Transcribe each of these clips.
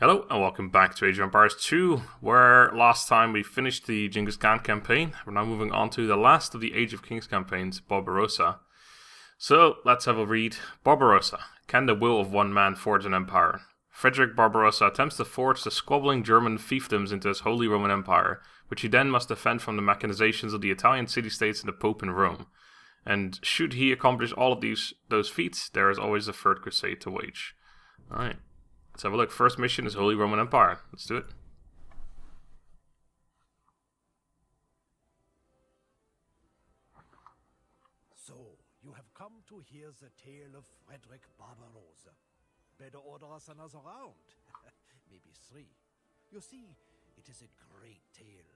Hello and welcome back to Age of Empires 2, where last time we finished the Genghis Khan campaign. We're now moving on to the last of the Age of Kings campaigns, Barbarossa. So let's have a read. Barbarossa. Can the will of one man forge an empire? Frederick Barbarossa attempts to forge the squabbling German fiefdoms into his Holy Roman Empire, which he then must defend from the machinations of the Italian city-states and the Pope in Rome. And should he accomplish all of those feats, there is always the Third Crusade to wage. Alright. Let's have a look. First mission is Holy Roman Empire. Let's do it. So, you have come to hear the tale of Frederick Barbarossa. Better order us another round. Maybe three. You see, it is a great tale.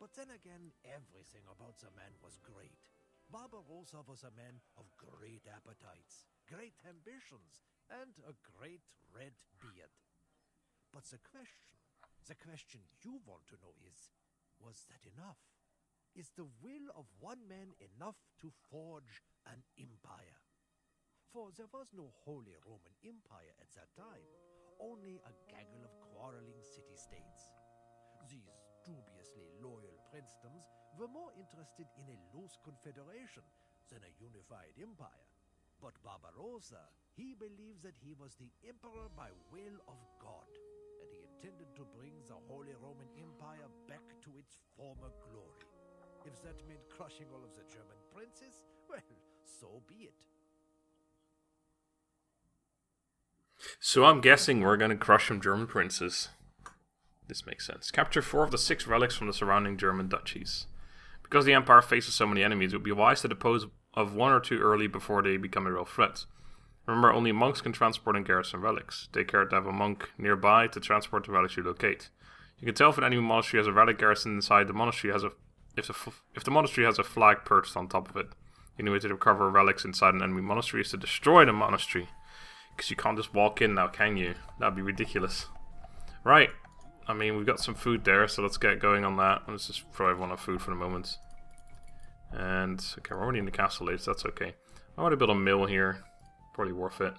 But then again, everything about the man was great. Barbarossa was a man of great appetites, great ambitions, and a great red beard. But the question you want to know is, was that enough? Is the will of one man enough to forge an empire? For there was no Holy Roman Empire at that time, only a gaggle of quarreling city-states. These dubiously loyal princedoms were more interested in a loose confederation than a unified empire. But Barbarossa, he believed that he was the emperor by will of God, and he intended to bring the Holy Roman Empire back to its former glory. If that meant crushing all of the German princes, well, so be it. So I'm guessing we're going to crush some German princes. This makes sense. Capture 4 of the 6 relics from the surrounding German duchies. Because the empire faces so many enemies, it would be wise to depose of one or two early before they become a real threat. Remember, only monks can transport and garrison relics. Take care to have a monk nearby to transport the relics you locate. You can tell if an enemy monastery has a relic garrison inside the monastery if the monastery has a flag perched on top of it. The only way to recover relics inside an enemy monastery is to destroy the monastery. Because you can't just walk in now, can you? That'd be ridiculous. Right. I mean, we've got some food there, so let's get going on that. Let's just throw everyone on food for the moment. And, okay, we're already in the castle age, so that's okay. I want to build a mill here. Probably worth it.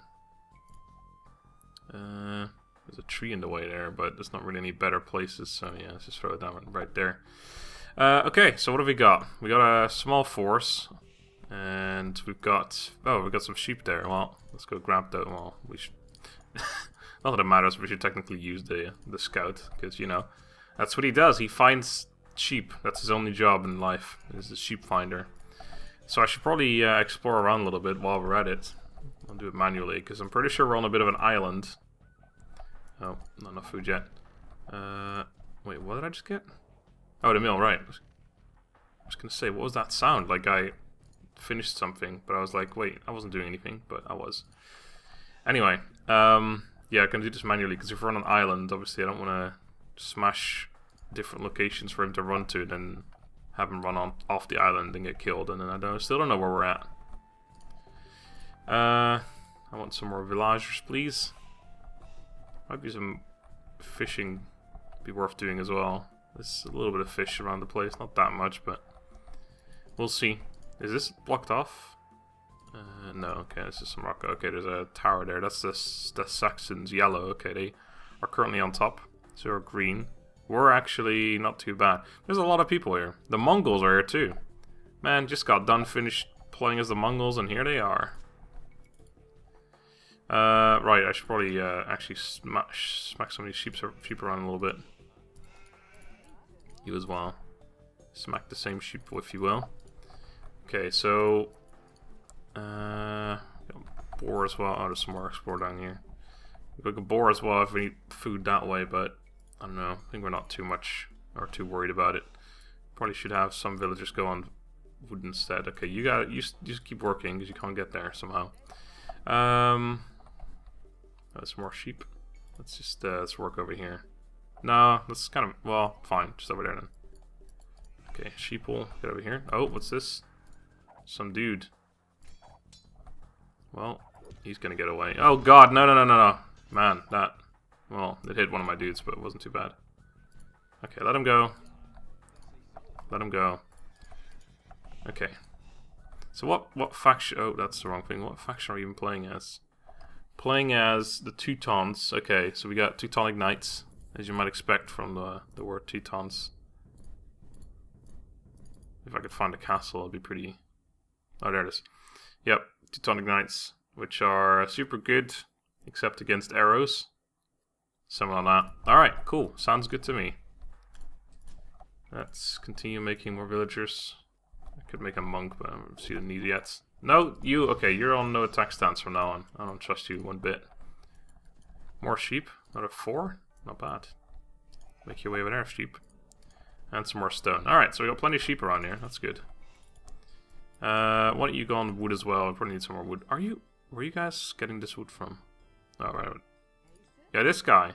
There's a tree in the way there, but there's not really any better places, so yeah, let's just throw it down right there. Okay, so what have we got? We got a small force, and we've got... oh, we've got some sheep there. Well, let's go grab the... well, we should... not that it matters, we should technically use the scout, because, you know, that's what he does. He finds sheep. That's his only job in life, is the sheep finder. So I should probably explore around a little bit while we're at it. I'll do it manually, because I'm pretty sure we're on a bit of an island. Oh, not enough food yet. Wait, what did I just get? Oh, the meal, right. I was going to say, what was that sound? Like, I finished something, but I was like, wait, I wasn't doing anything, but I was. Anyway, yeah, I'm going to do this manually, because if we're on an island, obviously I don't want to smash different locations for him to run to, then have him run on off the island and get killed, and then I still don't know where we're at. I want some more villagers, please. Might be some fishing be worth doing as well. There's a little bit of fish around the place, not that much, but we'll see. Is this blocked off? No, okay, this is some rock. Okay, there's a tower there. That's the Saxons, yellow. Okay, they are currently on top, so we're green. We're actually not too bad. There's a lot of people here. The Mongols are here too. Man, just got done finished playing as the Mongols, and here they are. Right, I should probably actually smack some of these sheep around a little bit. You as well. Smack the same sheep, if you will. Okay, so... boar as well. Oh, there's some more explore down here. We could boar as well if we need food that way, but... I don't know. I think we're not too much or too worried about it. Probably should have some villagers go on wood instead. Okay, you got it. You just keep working because you can't get there somehow. That's more sheep. Let's just let's work over here. No, that's kind of well fine. Just over there then. Okay, sheep will get over here. Oh, what's this? Some dude. Well, he's gonna get away. Oh God, no, man, that. Well, it hit one of my dudes, but it wasn't too bad. Okay, let him go. Let him go. Okay. So what faction... oh, that's the wrong thing. What faction are we even playing as? Playing as the Teutons. Okay, so we got Teutonic Knights, as you might expect from the word Teutons. If I could find a castle, it'd be pretty... Oh, there it is. Yep, Teutonic Knights, which are super good, except against arrows. Something like that. Alright, cool. Sounds good to me. Let's continue making more villagers. I could make a monk, but I don't see the need yet. No, you... Okay, you're on no attack stance from now on. I don't trust you one bit. More sheep. Another 4. Not bad. Make your way over there, sheep. And some more stone. Alright, so we got plenty of sheep around here. That's good. Why don't you go on wood as well? I probably need some more wood. Are you... Where are you guys getting this wood from? Oh, right. Yeah, this guy.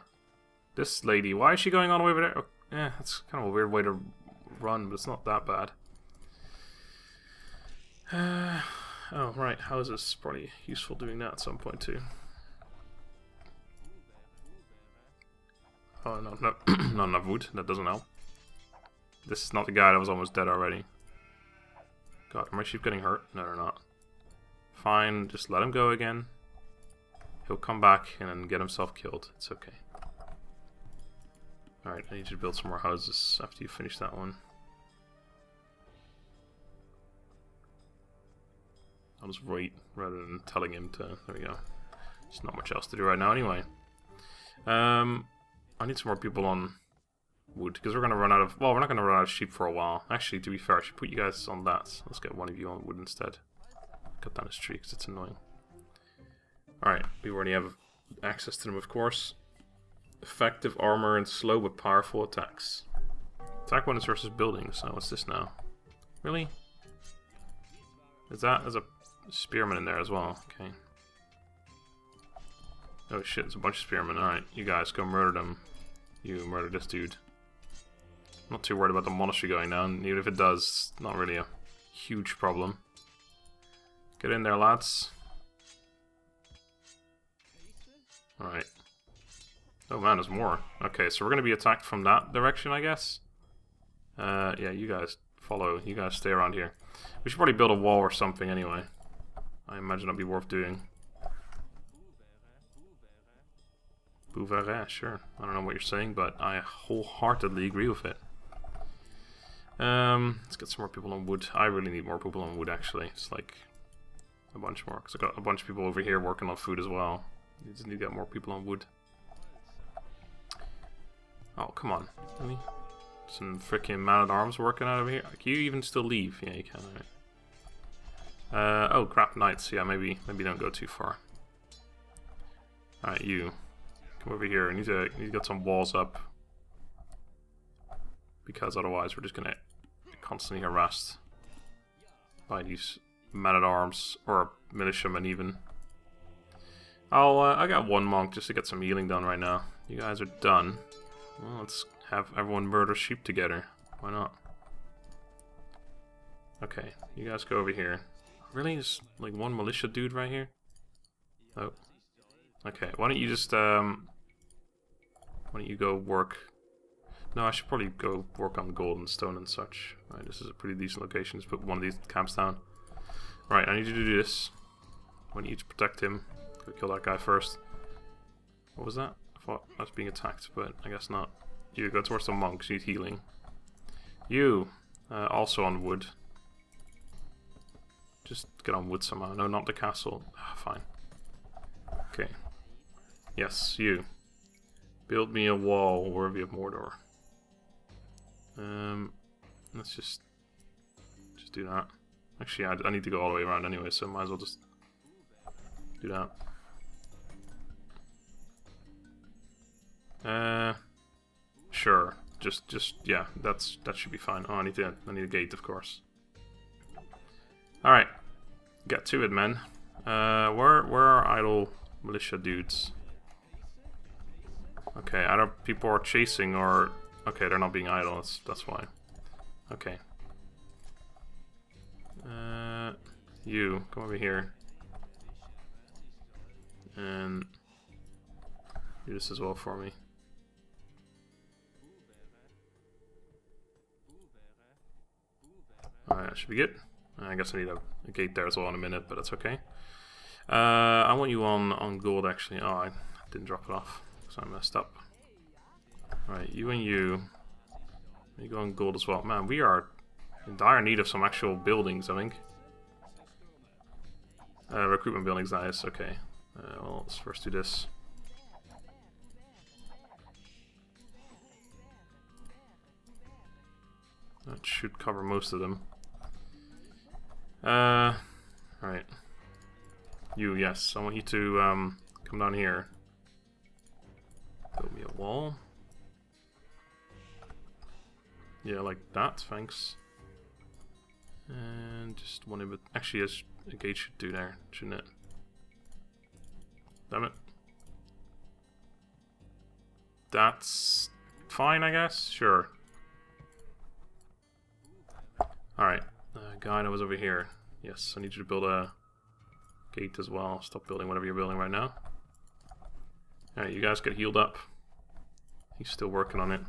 This lady. Why is she going on over there? Oh, yeah, that's kind of a weird way to run, but it's not that bad. Oh, right. How is this? Probably useful doing that at some point, too. Oh, no, no. Not enough wood. That doesn't help. This is not the guy that was almost dead already. God, are my sheep getting hurt? No, they're not. Fine, just let him go again. He'll come back and get himself killed. It's okay. Alright, I need you to build some more houses after you finish that one. I'll just wait rather than telling him to... There we go. There's not much else to do right now anyway. I need some more people on... wood, because we're going to run out of... Well, we're not going to run out of sheep for a while. Actually, to be fair, I should put you guys on that. So let's get one of you on wood instead. Cut down his tree, because it's annoying. Alright, we already have access to them, of course. Effective armor and slow but powerful attacks. Attack bonus versus buildings. Oh, what's this now? Really? Is that... There's a spearman in there as well. Okay. Oh shit, there's a bunch of spearmen. Alright, you guys, go murder them. You murder this dude. Not too worried about the monastery going down, even if it does, not really a huge problem. Get in there, lads. Alright. Oh man, there's more. Okay, so we're gonna be attacked from that direction, I guess. Yeah, you guys follow. You guys stay around here. We should probably build a wall or something anyway. I imagine that'd be worth doing. Bouveret, sure. I don't know what you're saying, but I wholeheartedly agree with it. Let's get some more people on wood. I really need more people on wood, actually. It's like a bunch more, because I've got a bunch of people over here working on food as well. You just need to get more people on wood. Oh, come on. Really? Some freaking man-at-arms working out over here. Can you even still leave? Yeah, you can. All right. Oh, crap, knights. Yeah, maybe don't go too far. Alright, you. Come over here. I need to get some walls up, because otherwise we're just gonna get constantly harassed by these man-at-arms or militiamen even. I got one monk just to get some healing done right now. You guys are done. Well, let's have everyone murder sheep together. Why not? Okay, you guys go over here. Really, there's like one militia dude right here. Oh. Okay, why don't you just, why don't you go work? No, I should probably go work on gold and stone and such. Alright, this is a pretty decent location. Let's put one of these camps down. Right, I need you to do this. I need you to protect him. Go kill that guy first. What was that? I thought I was being attacked, but I guess not. You, go towards the monks. You need healing. You, also on wood. Just get on wood somehow. No, not the castle. Ah, fine. Okay. Yes, you. Build me a wall worthy of Mordor. Let's just do that. Actually, I need to go all the way around anyway, so might as well just do that. Sure. Just yeah. That should be fine. Oh, I need a gate, of course. All right, get to it, man. Where are idle militia dudes? Okay, either people are chasing or... Okay, they're not being idle, that's why. Okay. You, come over here. And... do this as well for me. Alright, that should be good. I guess I need a gate there as well in a minute, but that's okay. I want you on gold, actually. Oh, I didn't drop it off, so I messed up. Alright, you and you. You go on gold as well. Man, we are in dire need of some actual buildings, I think. Recruitment buildings, that is. Okay. Well, let's first do this. That should cover most of them. Alright. You, yes. I want you to come down here. Build me a wall. Yeah, like that, thanks. And just one of it. Actually, yes, a gate should do there, shouldn't it? Damn it. That's fine, I guess? Sure. Alright, guy that was over here. Yes, I need you to build a gate as well. Stop building whatever you're building right now. Alright, you guys get healed up. He's still working on it.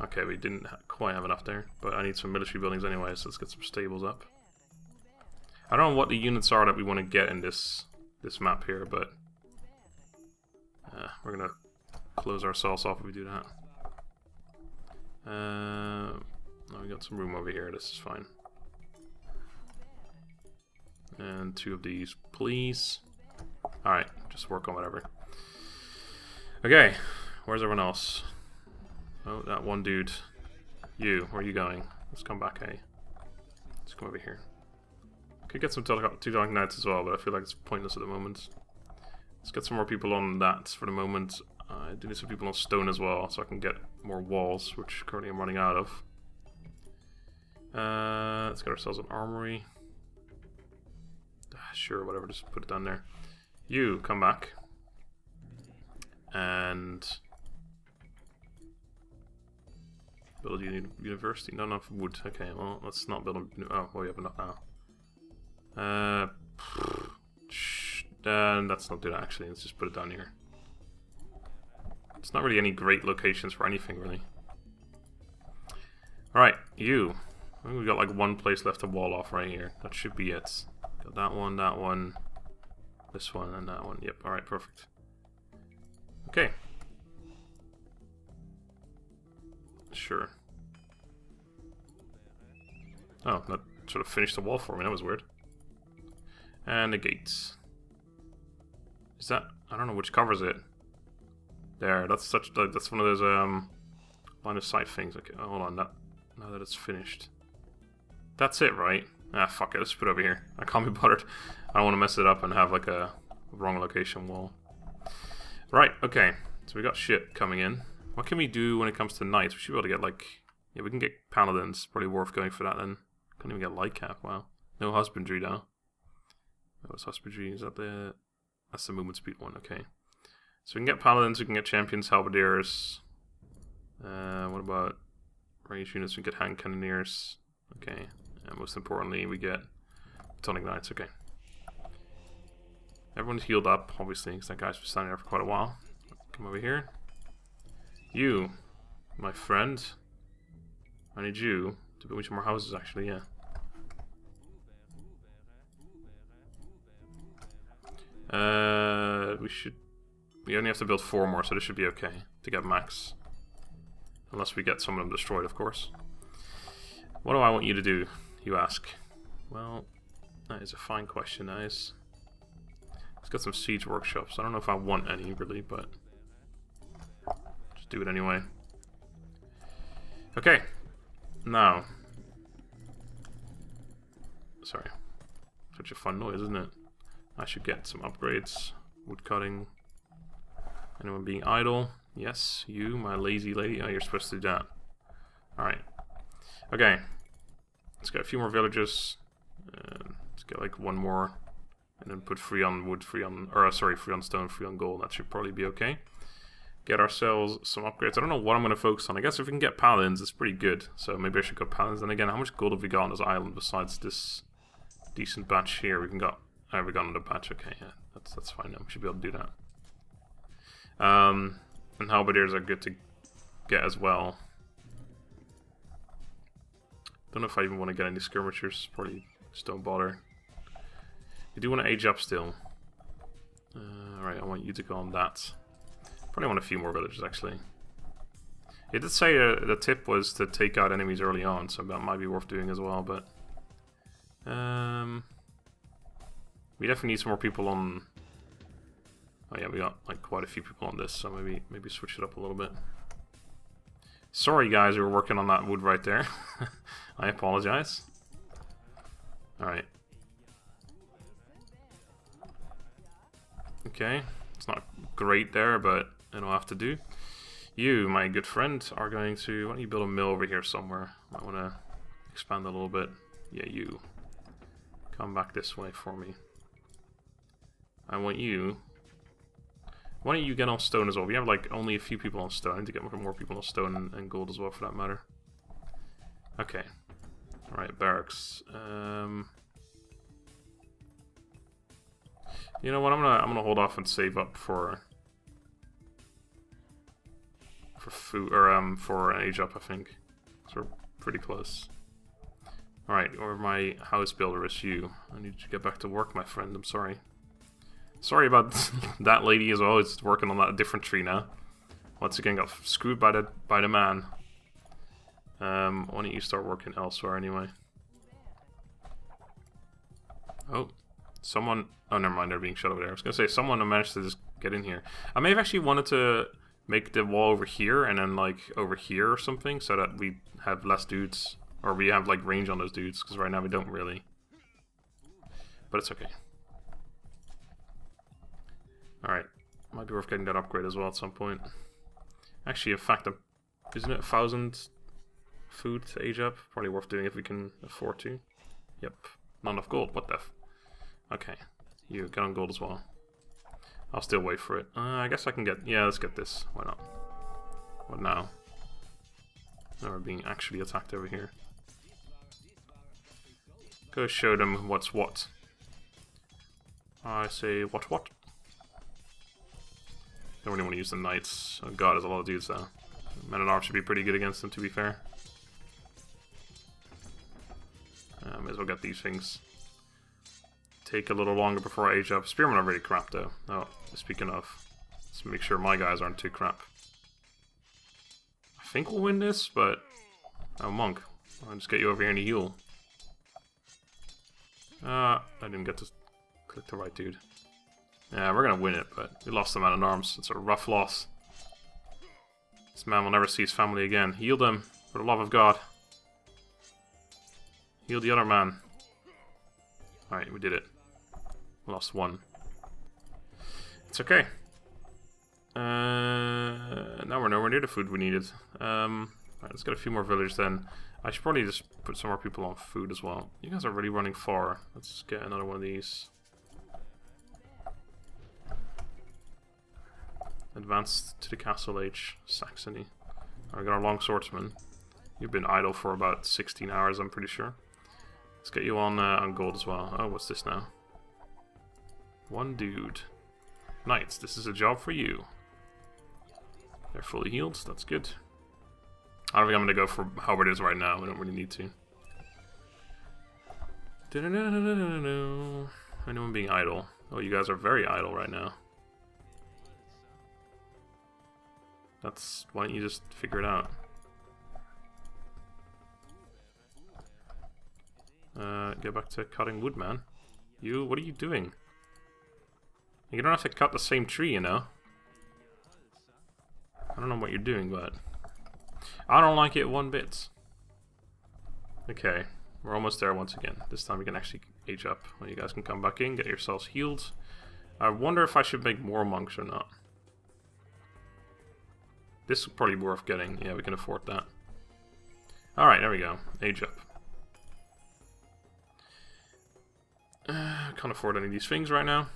Okay, we didn't quite have enough there, but I need some military buildings anyway, so let's get some stables up. I don't know what the units are that we want to get in this map here, but we're going to close ourselves off if we do that. Oh, we got some room over here, this is fine. And two of these, please. Alright, just work on whatever. Okay, where's everyone else? Oh, that one dude. You, where are you going? Let's come back, hey. Let's come over here. Could get some Teutonic Knights as well, but I feel like it's pointless at the moment. Let's get some more people on that for the moment. I do need some people on stone as well, so I can get more walls, which currently I'm running out of. Let's get ourselves an armory. Sure, whatever, just put it down there. You, come back. And... build a university? Not enough wood. Okay, well, let's not build a... oh, well, we have enough now. Let's not do that, actually. Let's just put it down here. It's not really any great locations for anything, really. Alright, you. I think we've got, like, one place left to wall off right here. That should be it. Got that one, this one, and that one. Yep, alright, perfect. Okay. Sure. Oh, that sort of finished the wall for me. That was weird. And the gates. Is that... I don't know which covers it. There, that's such... that's one of those line of sight things. Okay, hold on. That, now that it's finished. That's it, right? Ah, fuck it. Let's put it over here. I can't be bothered. I don't want to mess it up and have like a wrong location wall. Right, okay. So we got shit coming in. What can we do when it comes to knights? We should be able to get like... yeah, we can get paladins. Probably worth going for that then. Can't even get light cap, wow. No husbandry now. What's husbandry? Is that the... that's the movement speed one, okay. So we can get paladins, we can get champions, halberdiers. What about range units? We can get hand cannoneers. Okay. And most importantly, we get Teutonic Knights, okay. Everyone's healed up, obviously, because that guy's been standing there for quite a while. Come over here. You, my friend, I need you to build me some more houses, actually, yeah. We should... we only have to build 4 more, so this should be okay to get max. Unless we get some of them destroyed, of course. What do I want you to do, you ask? Well, that is a fine question, that is. Let's get some siege workshops. I don't know if I want any, really, but... do it anyway. Okay. Now. Sorry. Such a fun noise, isn't it? I should get some upgrades. Wood cutting. Anyone being idle? Yes, you, my lazy lady. Oh, you're supposed to do that. Alright. Okay. Let's get a few more villages. Let's get like one more. And then put 3 on wood, 3 on... or, sorry, 3 on stone, 3 on gold. That should probably be okay. Get ourselves some upgrades. I don't know what I'm going to focus on. I guess if we can get paladins, it's pretty good. So maybe I should go paladins. And again, how much gold have we got on this island besides this decent batch here? We can got... oh, we got another batch. Okay, yeah, that's fine. Now we should be able to do that. And halberdiers are good to get as well. Don't know if I even want to get any skirmishers. Probably just don't bother. You do want to age up still. Alright, I want you to go on that. Probably want a few more villages, actually. It did say the tip was to take out enemies early on, so that might be worth doing as well, but... we definitely need some more people on... Oh yeah, we got like quite a few people on this, so maybe switch it up a little bit. Sorry guys, we were working on that wood right there. I apologize. Alright. Okay, it's not great there, but it'll have to do. You, my good friend, are going to... Why don't you build a mill over here somewhere? I want to expand a little bit. Yeah, you. Come back this way for me. I want you... Why don't you get on stone as well? We have like only a few people on stone. I need to get more people on stone and gold as well, for that matter. Okay. Alright, barracks. You know what? I'm gonna hold off and save up for food or for an age up, I think. So we're pretty close. All right, or my house builder is you. I need to get back to work, my friend. I'm sorry. Sorry about that lady as well. It's working on that different tree now. Once again, got screwed by the man. Why don't you start working elsewhere anyway? Oh. Someone... Oh, never mind, they're being shut over there. I was going to say, someone managed to just get in here. I may have actually wanted to make the wall over here and then, like, over here or something, so that we have less dudes. Or we have, like, range on those dudes, because right now we don't really. But it's okay. Alright. Might be worth getting that upgrade as well at some point. Actually, in fact, isn't it 1,000 food to age up? Probably worth doing if we can afford to. Yep. Not enough gold. What the f... Okay, you get on gold as well. I'll still wait for it. I guess I can get... Yeah, let's get this. Why not? What now? Now we're being actually attacked over here. Go show them what's what. I say what what? Don't really want to use the knights. Oh god, there's a lot of dudes though. Men-at-arms should be pretty good against them, to be fair. May as well get these things. Take a little longer before I age up. Spearmen are really crap though. Oh, speaking of. Let's make sure my guys aren't too crap. I think we'll win this, but... Oh, monk. I'll just get you over here in a Yule. I didn't get to click the right dude. Yeah, we're gonna win it, but we lost the man in arms. It's a rough loss. This man will never see his family again. Heal them, for the love of God. Heal the other man. Alright, we did it. Lost one. It's okay. Now we're nowhere near the food we needed. Alright, let's get a few more villagers then. I should probably just put some more people on food as well. You guys are really running far. Let's get another one of these. Advanced to the castle age. Saxony. Alright, we got our long swordsman. You've been idle for about 16 hours, I'm pretty sure. Let's get you on gold as well. Oh, what's this now? One dude. Knights, this is a job for you. They're fully healed, that's good. I don't think I'm gonna go for how it is right now, we don't really need to. Anyone being idle? Oh, you guys are very idle right now. That's... why don't you just figure it out? Go back to cutting wood, man. You, what are you doing? You don't have to cut the same tree, you know? I don't know what you're doing, but... I don't like it one bit. Okay, we're almost there once again. This time we can actually age up. Well, you guys can come back in, get yourselves healed. I wonder if I should make more monks or not. This is probably worth getting. Yeah, we can afford that. Alright, there we go. Age up. I can't afford any of these things right now.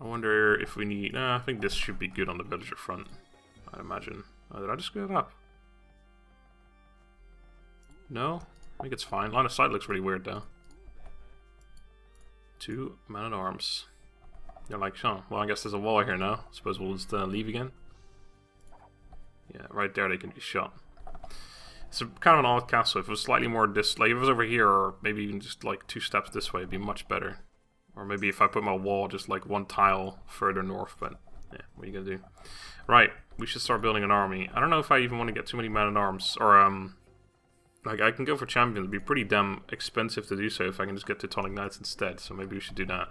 I wonder if we need... I think this should be good on the villager front, I imagine. Oh, did I just screw it up? No? I think it's fine. Line of sight looks really weird, though. Two men-at-arms. They're like, oh, well, I guess there's a wall here now. I suppose we'll just leave again. Yeah, right there they can be shot. It's a, kind of an odd castle. If it was slightly more this, like if it was over here, or maybe even just like two steps this way, it'd be much better. Or maybe if I put my wall just like one tile further north, but yeah, what are you gonna do? Right, we should start building an army. I don't know if I even want to get too many men-at-arms, or like I can go for champions. It'd be pretty damn expensive to do so if I can just get Teutonic Knights instead. So maybe we should do that.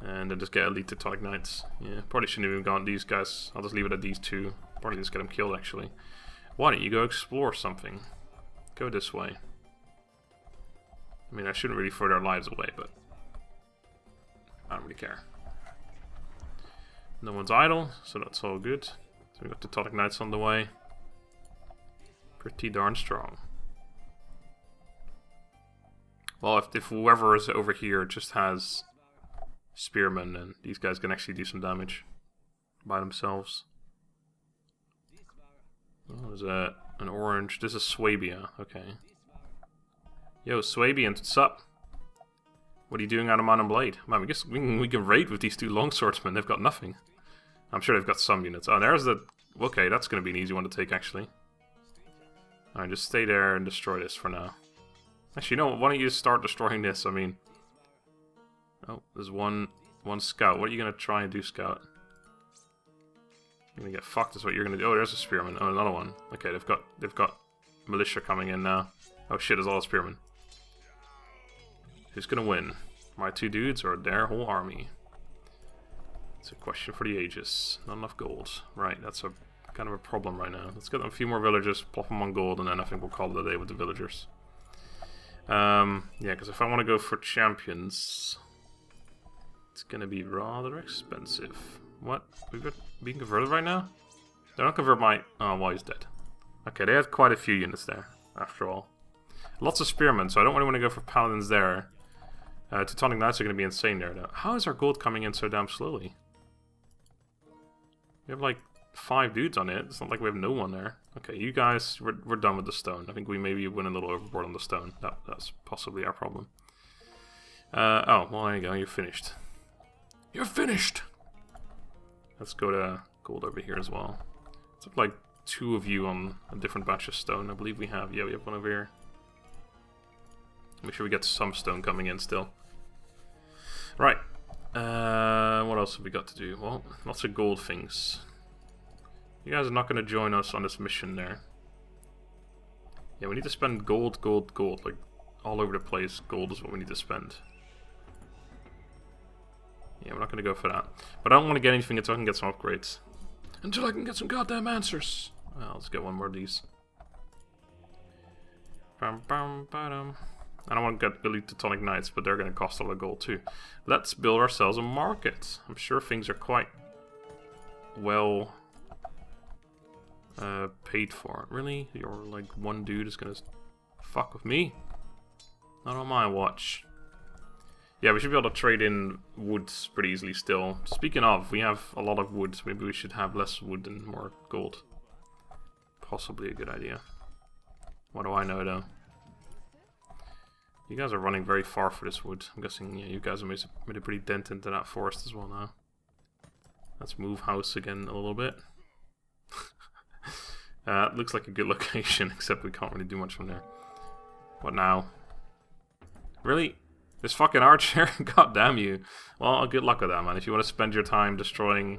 And then just get elite Teutonic Knights. Yeah, probably shouldn't have even gone these guys. I'll just leave it at these two. Probably just get them killed actually. Why don't you go explore something? Go this way. I mean, I shouldn't really throw their lives away, but I don't really care. No one's idle, so that's all good. So we got the Teutonic Knights on the way. Pretty darn strong. Well, if whoever is over here just has spearmen, then these guys can actually do some damage by themselves. Oh, there's an orange. This is Swabia. Okay. Yo, Swabian, what's up? What are you doing out of Man and Blade? Man, I guess we can raid with these two longswordsmen. They've got nothing. I'm sure they've got some units. Oh, there's the... Okay, that's going to be an easy one to take, actually. Alright, just stay there and destroy this for now. Actually, you know what? Why don't you start destroying this? I mean... Oh, there's one scout. What are you going to try and do, scout? You're going to get fucked is what you're going to do. Oh, there's a spearman. Oh, another one. Okay, they've got militia coming in now. Oh shit, there's all the spearmen. Who's gonna win? My two dudes or their whole army? It's a question for the ages. Not enough gold. Right, that's a kind of a problem right now. Let's get a few more villagers, plop them on gold, and then I think we'll call it a day with the villagers. Yeah, because if I want to go for champions, it's gonna be rather expensive. What? We've got being converted right now? They don't convert my... Oh, well, he's dead. Okay, they had quite a few units there, after all. Lots of spearmen, so I don't really want to go for paladins there. Teutonic Knights are going to be insane there, though. How is our gold coming in so damn slowly? We have like 5 dudes on it. It's not like we have no one there. Okay, you guys, we're done with the stone. I think we maybe went a little overboard on the stone. That's possibly our problem. Oh, well, there you go. You're finished. You're finished! Let's go to gold over here as well. It's like 2 of you on a different batch of stone. I believe we have. Yeah, we have one over here. Make sure we get some stone coming in still. Right. What else have we got to do? Well, lots of gold things. You guys are not going to join us on this mission there. Yeah, we need to spend gold, gold, gold. Like, all over the place, gold is what we need to spend. Yeah, we're not going to go for that. But I don't want to get anything until I can get some upgrades. Until I can get some goddamn answers. Well, let's get one more of these. Bam, bam, bam. I don't want to get elite Teutonic Knights, but they're going to cost a lot of gold too. Let's build ourselves a market. I'm sure things are quite well paid for. Really? You're like one dude is going to fuck with me? Not on my watch. Yeah, we should be able to trade in woods pretty easily still. Speaking of, we have a lot of wood. Maybe we should have less wood and more gold. Possibly a good idea. What do I know though? You guys are running very far for this wood. I'm guessing yeah, you guys have made a pretty dent into that forest as well now. Let's move house again a little bit. Looks like a good location, except we can't really do much from there. What now? Really? This fucking archer? God damn you. Well, good luck with that, man. If you want to spend your time destroying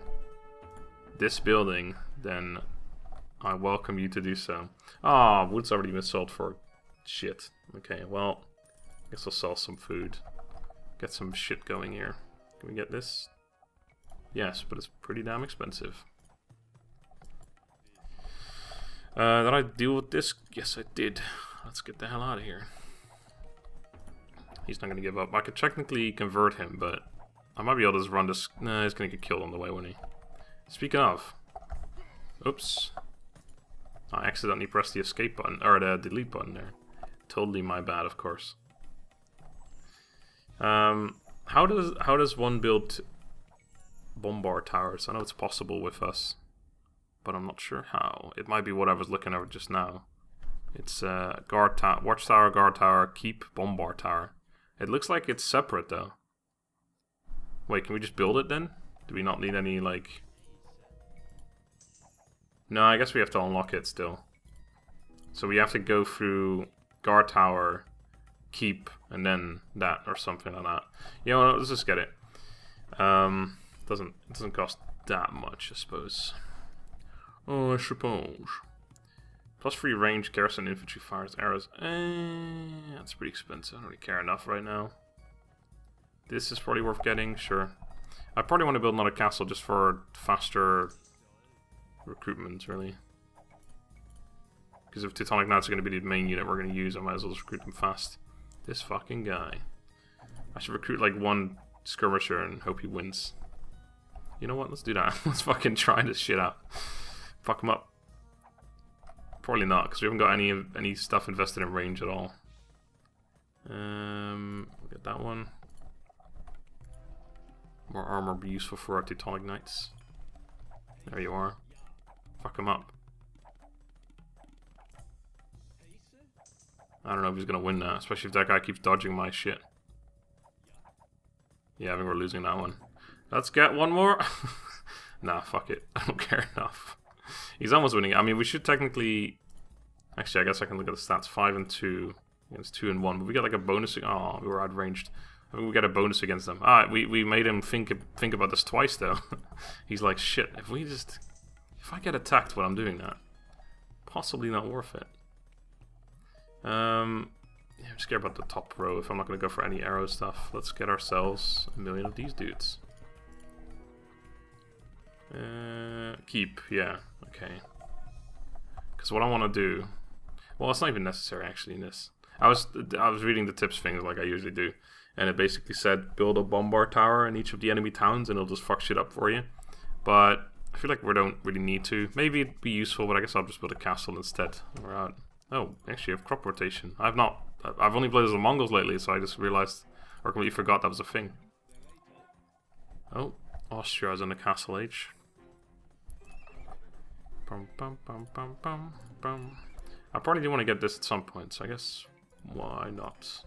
this building, then I welcome you to do so. Ah, oh, wood's already been sold for shit. Okay, well... Guess I'll sell some food. Get some shit going here. Can we get this? Yes, but it's pretty damn expensive. Did I deal with this? Yes, I did. Let's get the hell out of here. He's not going to give up. I could technically convert him, but I might be able to just run this... Nah, he's going to get killed on the way, wouldn't he? Speaking of... Oops. I accidentally pressed the escape button, or the delete button there. Totally my bad, of course. How does one build bombard towers? I know it's possible with us, but I'm not sure how. It might be what I was looking over just now. It's guard tower, watchtower, guard tower, keep, bombard tower. It looks like it's separate though. Wait, can we just build it then? Do we not need any like? No, I guess we have to unlock it still. So we have to go through guard tower, keep, and then that or something like that. You know what, let's just get it. Doesn't cost that much, I suppose. Oh, I suppose. Plus 3 range, garrison, infantry, fires, arrows. That's pretty expensive. I don't really care enough right now. This is probably worth getting, sure. I probably want to build another castle just for faster recruitment, really. Because if Teutonic Knights are going to be the main unit we're going to use, I might as well just recruit them fast. This fucking guy. I should recruit like one skirmisher and hope he wins. You know what? Let's do that. Let's fucking try this shit out. Fuck him up. Probably not, because we haven't got any stuff invested in range at all. We'll get that one. More armor would be useful for our Teutonic Knights. There you are. Fuck him up. I don't know if he's gonna win that, especially if that guy keeps dodging my shit. Yeah, I think we're losing that one. Let's get one more. Nah, fuck it. I don't care enough. He's almost winning. I mean, we should technically... Actually, I guess I can look at the stats. 5 and 2 against 2 and 1. But we got like a bonus. Oh, we were outranged. I think we got a bonus against them. Ah, we made him think about this twice though. He's like, shit. If I get attacked while I'm doing that, possibly not worth it. Yeah, I'm scared about the top row. If I'm not gonna go for any arrow stuff, let's get ourselves a million of these dudes. Keep, yeah, okay. Because what I want to do, well, it's not even necessary actually. In this, I was reading the tips things like I usually do, and it basically said build a bombard tower in each of the enemy towns, and it'll just fuck shit up for you. But I feel like we don't really need to. Maybe it'd be useful, but I guess I'll just build a castle instead. We're out. Oh, actually, I have crop rotation. I've only played as the Mongols lately, so I just realized or completely forgot that was a thing. Oh, Austria's in the castle age. Bum, bum, bum, bum, bum, bum. I probably do want to get this at some point, so I guess why not?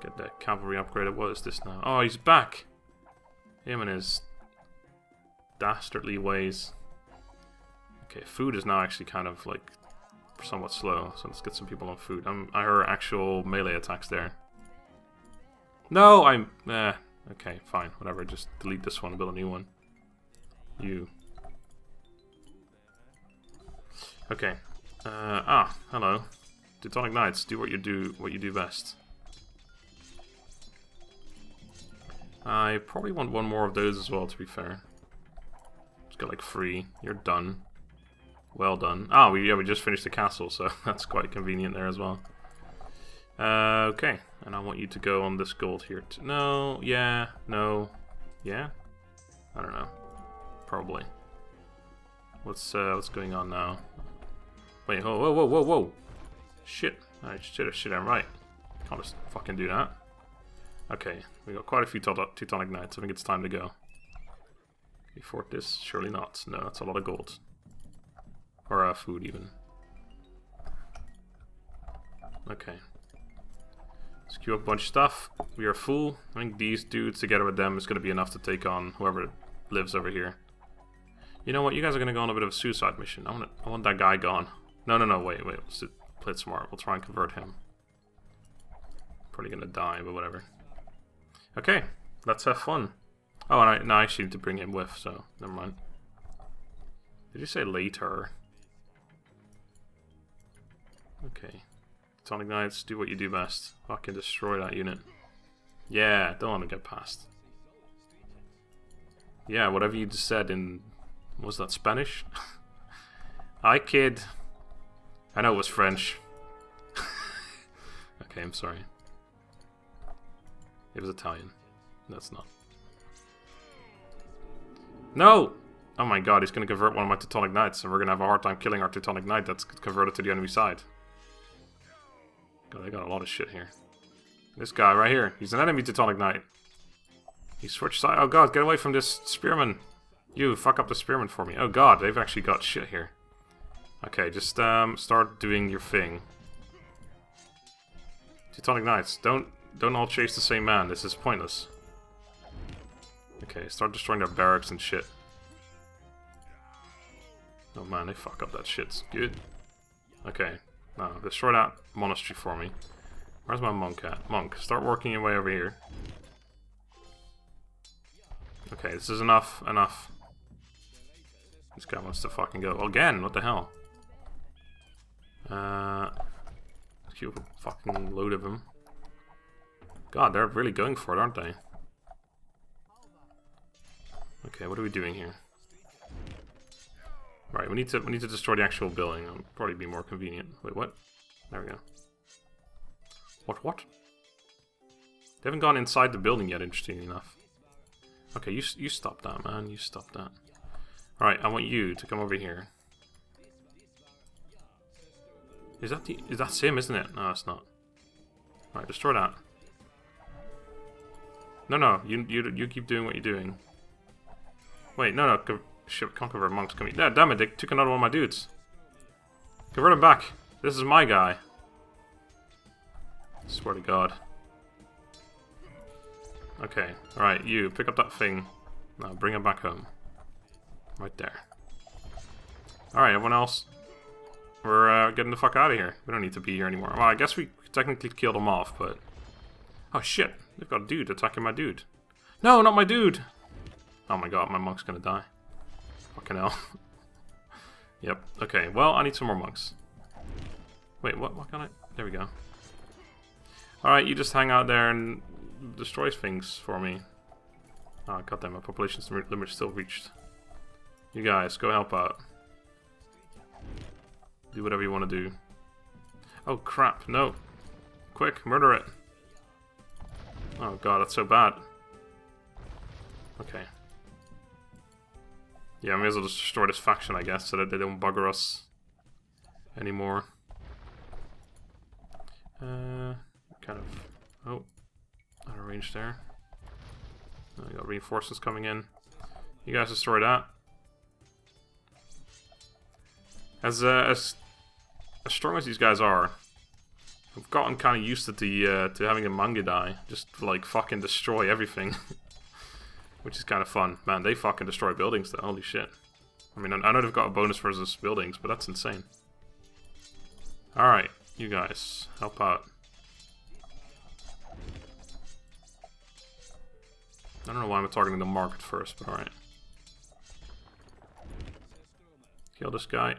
Get that cavalry upgraded. What is this now? Oh, he's back! Him and his dastardly ways. Okay, food is now actually kind of like somewhat slow, so let's get some people on food. I heard actual melee attacks there. No, okay, fine, whatever. Just delete this one and build a new one. You. Okay. Hello. Teutonic Knights, do what you do best. I probably want one more of those as well, to be fair. Let's go like 3. You're done. Well done. Ah, we just finished the castle, so that's quite convenient there as well. Okay. And I want you to go on this gold here. No, yeah, no, yeah? I don't know. Probably. What's going on now? Wait, whoa. Shit. I should have right. Can't just fucking do that. Okay, we got quite a few Teutonic Knights. I think it's time to go. Can we fort this? Surely not. No, that's a lot of gold. Or food even. Okay. Let's queue up a bunch of stuff. We are full. I think these dudes together with them is gonna be enough to take on whoever lives over here. You know what? You guys are gonna go on a bit of a suicide mission. I want that guy gone. No. Wait. Let's play it smart. We'll try and convert him. Probably gonna die, but whatever. Okay, let's have fun. Oh, and I actually need to bring him with, so never mind. Did you say later? Okay. Teutonic Knights, do what you do best. Fucking destroy that unit. Yeah, don't want to get past. Yeah, whatever you just said in... Was that Spanish? Hi, kid. I know it was French. Okay, I'm sorry. It was Italian. That's not. No! Oh my god, he's going to convert one of my Teutonic Knights, and we're going to have a hard time killing our Teutonic Knight that's converted to the enemy side. God, they got a lot of shit here. This guy right here, he's an enemy Teutonic Knight. He switched side. Oh god, get away from this spearman. You, fuck up the spearman for me. Oh god, they've actually got shit here. Okay, just start doing your thing. Teutonic Knights, don't all chase the same man. This is pointless. Okay, start destroying their barracks and shit. Oh man, they fuck up that shit. It's good. Okay. Now, destroy that monastery for me. Where's my monk at? Monk, start working your way over here. Okay, this is enough. Enough. This guy wants to fucking go. Again, what the hell? Let's keep a fucking load of them. God, they're really going for it, aren't they? Okay, what are we doing here? Right, we need to destroy the actual building. It'll probably be more convenient. Wait, what? There we go. What? They haven't gone inside the building yet, interestingly enough. Okay, you stop that, man. You stop that. Alright, I want you to come over here. Is that the... is that Sim, isn't it? No, it's not. Alright, destroy that. No, you keep doing what you're doing. Wait, no. Shit, can't convert monks. Come here. Yeah, damn it, they took another one of my dudes. Convert him back. This is my guy. Swear to God. Okay, alright, you. Pick up that thing. Now bring him back home. Right there. Alright, everyone else. We're getting the fuck out of here. We don't need to be here anymore. Well, I guess we technically killed them off, but... oh shit, they've got a dude attacking my dude. No, not my dude! Oh my god, my monk's gonna die. Fucking hell. Yep, okay, well, I need some more monks. Wait, what can I... there we go. Alright, you just hang out there and destroy things for me. Oh, goddamn, my population limit's still reached. You guys, go help out. Do whatever you want to do. Oh crap, no. Quick, murder it. Oh god, that's so bad. Okay. Yeah, I may as well just destroy this faction, I guess, so that they don't bugger us anymore. Kind of... oh, out of range there. I got reinforcements coming in. You guys destroy that. As strong as these guys are, I've gotten kind of used to the having a manga die just like fucking destroy everything, which is kind of fun. Man, they fucking destroy buildings though. Holy shit! I mean, I know they've got a bonus versus buildings, but that's insane. All right, you guys, help out. I don't know why I'm targeting the market first, but all right. Kill this guy.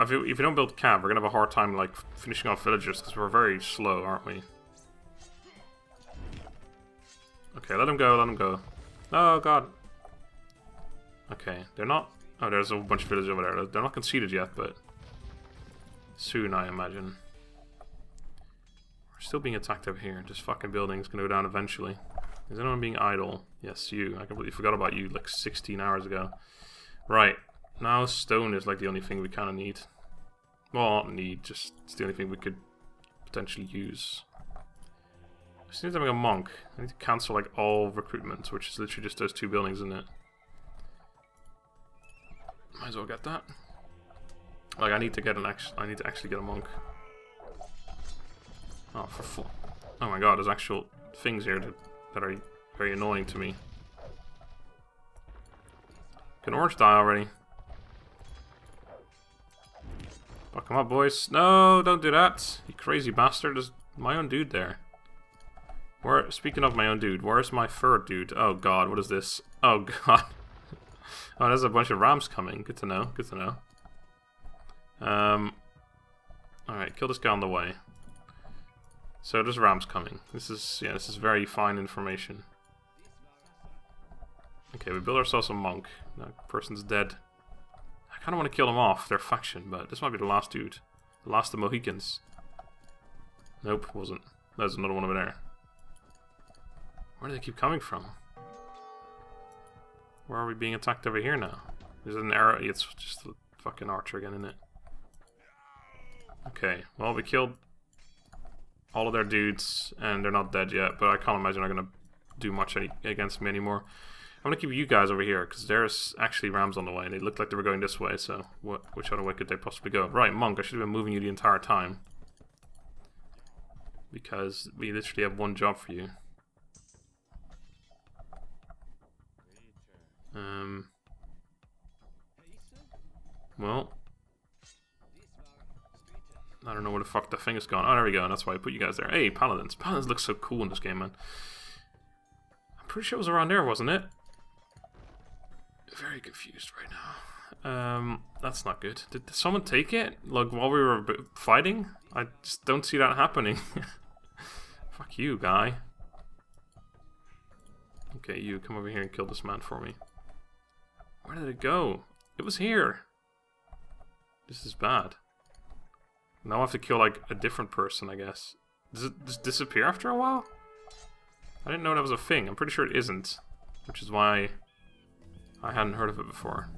If you don't build camp, we're gonna have a hard time like finishing off villagers because we're very slow, aren't we? Okay, let them go. Let them go. Oh god. Okay, they're not. Oh, there's a bunch of villagers over there. They're not conceded yet, but soon, I imagine. We're still being attacked over here. This fucking building's gonna go down eventually. Is anyone being idle? Yes, you. I completely forgot about you like 16 hours ago. Right. Now stone is like the only thing we kind of need. Well, not need, just it's the only thing we could potentially use. I just need to make a monk. I need to cancel like all recruitment, which is literally just those two buildings, isn't it? Might as well get that. Like I need to get I need to actually get a monk. Oh, for fuck. Oh my god, there's actual things here that are very annoying to me. Can Orange die already? Fuck him up, boys. No, don't do that. You crazy bastard. There's my own dude there. Where? Speaking of my own dude, where's my third dude? Oh god, what is this? Oh god. Oh, there's a bunch of rams coming. Good to know. Good to know. Alright, kill this guy on the way. So there's rams coming. This is very fine information. Okay, we build ourselves a monk. That person's dead. I kind of want to kill them off, their faction, but this might be the last dude. The last of the Mohicans. Nope, wasn't. There's another one over there. Where do they keep coming from? Where are we being attacked over here now? Is it an arrow? It's just a fucking archer again, isn't it? Okay, well, we killed all of their dudes, and they're not dead yet, but I can't imagine they're going to do much against me anymore. I'm gonna keep you guys over here because there's actually rams on the way, and they looked like they were going this way. So, which other way could they possibly go? Right, monk. I should have been moving you the entire time because we literally have one job for you. fuck, the thing is gone. Oh, there we go, and that's why I put you guys there. Hey, paladins. Paladins look so cool in this game, man. I'm pretty sure it was around there, wasn't it? Very confused right now. That's not good. Did someone take it? Like, while we were fighting? I just don't see that happening. Fuck you, guy. Okay, you, come over here and kill this man for me. Where did it go? It was here. This is bad. Now I have to kill, like, a different person, I guess. Does it just disappear after a while? I didn't know that was a thing. I'm pretty sure it isn't. Which is why I hadn't heard of it before.